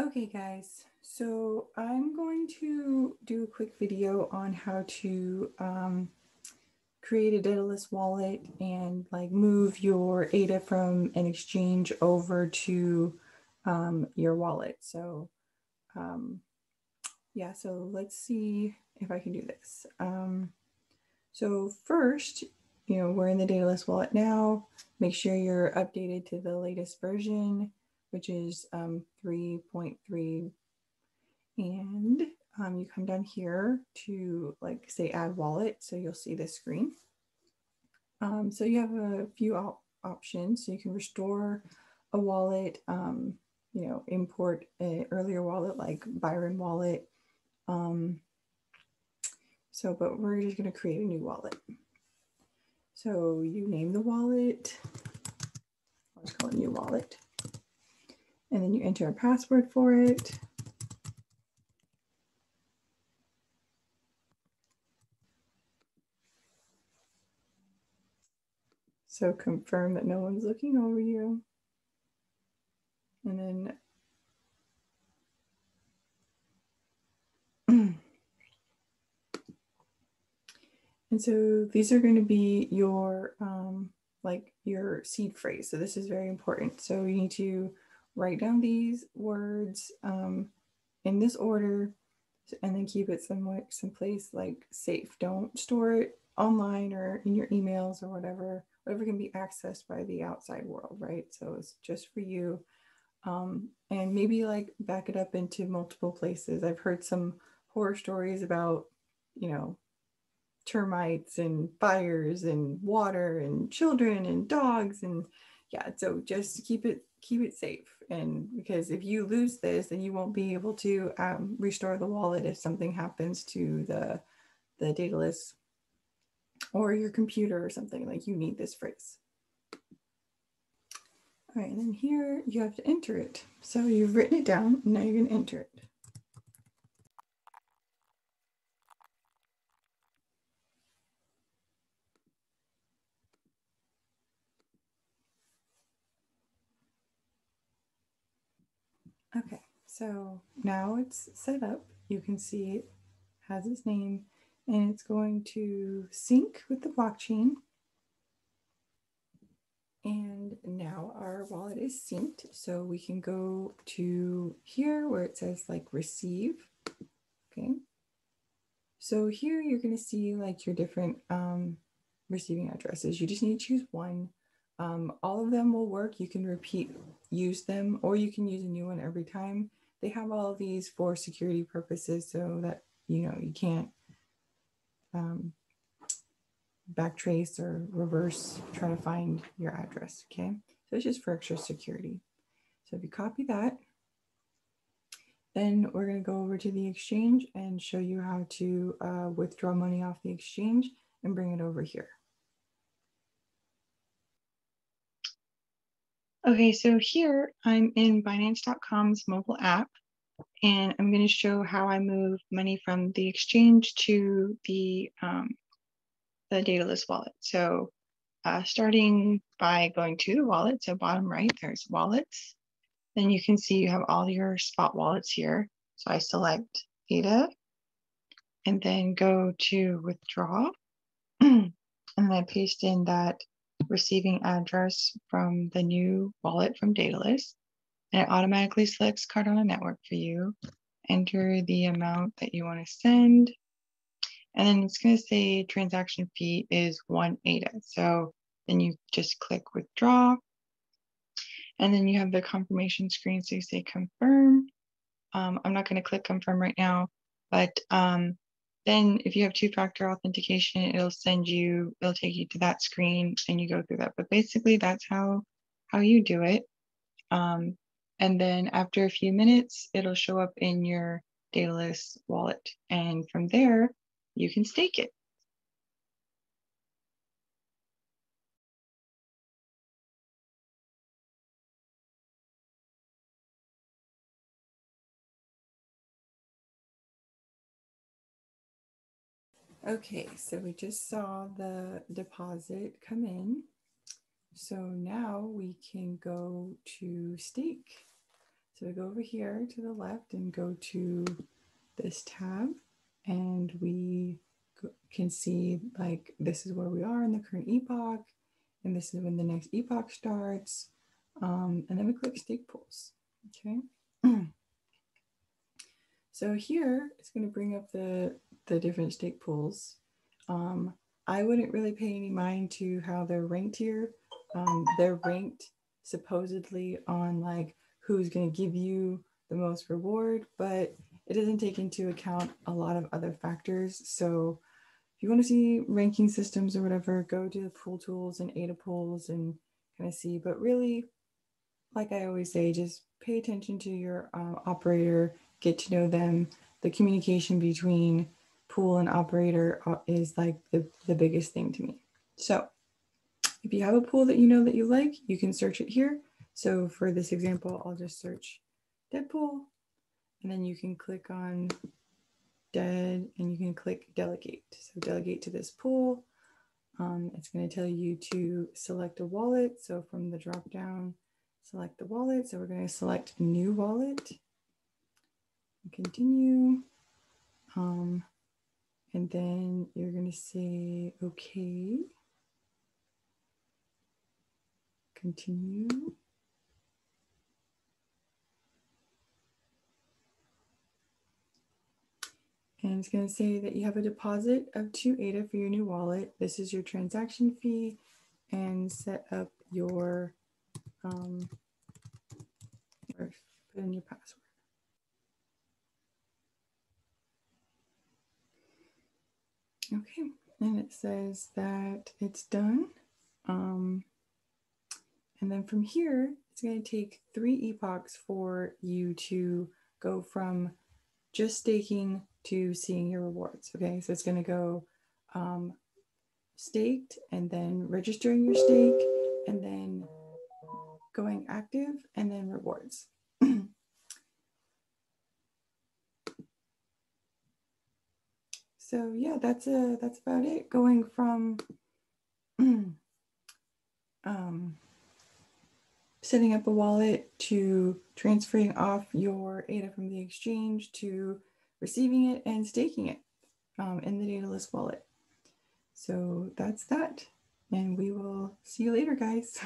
Okay guys, so I'm going to do a quick video on how to create a Daedalus wallet and like move your ADA from an exchange over to your wallet. So yeah, so let's see if I can do this. So first, you know, we're in the Daedalus wallet now. Make sure you're updated to the latest version, which is 3.3, and you come down here to like say add wallet, so you'll see this screen. So you have a few options, so you can restore a wallet, you know, import an earlier wallet like Byron wallet. So, but we're just going to create a new wallet. So you name the wallet, I'll just call it new wallet. And then you enter a password for it. So confirm that no one's looking over you. And then, and so these are going to be your, like your seed phrase. So this is very important. So you need to write down these words in this order and then keep it someplace like safe. Don't store it online or in your emails or whatever can be accessed by the outside world, right? So it's just for you. And maybe like back it up into multiple places. I've heard some horror stories about, you know, termites and fires and water and children and dogs, and yeah, so just keep it safe. And because if you lose this, then you won't be able to restore the wallet if something happens to the Daedalus or your computer or something. Like you need this phrase. All right, and then here you have to enter it. So you've written it down, and now you're gonna enter it. Okay, so now it's set up. You can see it has its name, and it's going to sync with the blockchain. And now our wallet is synced. So we can go to here where it says like receive. Okay. So here you're going to see like your different receiving addresses. You just need to choose one. All of them will work. You can repeat use them, or you can use a new one every time. They have all of these for security purposes so that, you know, you can't backtrace or reverse, try to find your address, okay? So it's just for extra security. So if you copy that, then we're gonna go over to the exchange and show you how to withdraw money off the exchange and bring it over here. Okay, so here I'm in Binance.com's mobile app, and I'm going to show how I move money from the exchange to the Daedalus wallet. So starting by going to the wallet, so bottom right, there's wallets. Then you can see you have all your spot wallets here. So I select ADA, and then go to withdraw, and then I paste in that receiving address from the new wallet from Daedalus, and it automatically selects Cardano network for you. Enter the amount that you want to send, and then it's going to say transaction fee is 1 ADA. So then you just click withdraw, and then you have the confirmation screen. So you say confirm. I'm not going to click confirm right now, but then if you have two-factor authentication, it'll take you to that screen and you go through that. But basically that's how you do it. And then after a few minutes, it'll show up in your Daedalus wallet. And from there, you can stake it. Okay, so we just saw the deposit come in. So now we can go to stake. So we go over here to the left and go to this tab, and we can see like this is where we are in the current epoch, and this is when the next epoch starts. And then we click stake pools, okay? So here it's going to bring up the different stake pools. I wouldn't really pay any mind to how they're ranked here. They're ranked supposedly on like who's going to give you the most reward, but it doesn't take into account a lot of other factors. So if you want to see ranking systems or whatever, go to the pool tools and ADA pools and kind of see. But really, like I always say, just pay attention to your operator, get to know them. The communication between pool and operator is like the biggest thing to me. So if you have a pool that you know that you like, you can search it here. So for this example, I'll just search Deadpool, and then you can click on dead and you can click delegate. So delegate to this pool. It's going to tell you to select a wallet. So from the drop down, select the wallet. So we're going to select new wallet. Continue. And then you're going to say, okay. Continue. And it's going to say that you have a deposit of 2 ADA for your new wallet. This is your transaction fee, and set up your, or put in your password. Okay, and it says that it's done. And then from here, it's going to take 3 epochs for you to go from just staking to seeing your rewards. Okay, so it's going to go staked, and then registering your stake, and then going active, and then rewards. So yeah, that's about it. Going from setting up a wallet to transferring off your ADA from the exchange to receiving it and staking it in the Daedalus wallet. So that's that. And we will see you later, guys.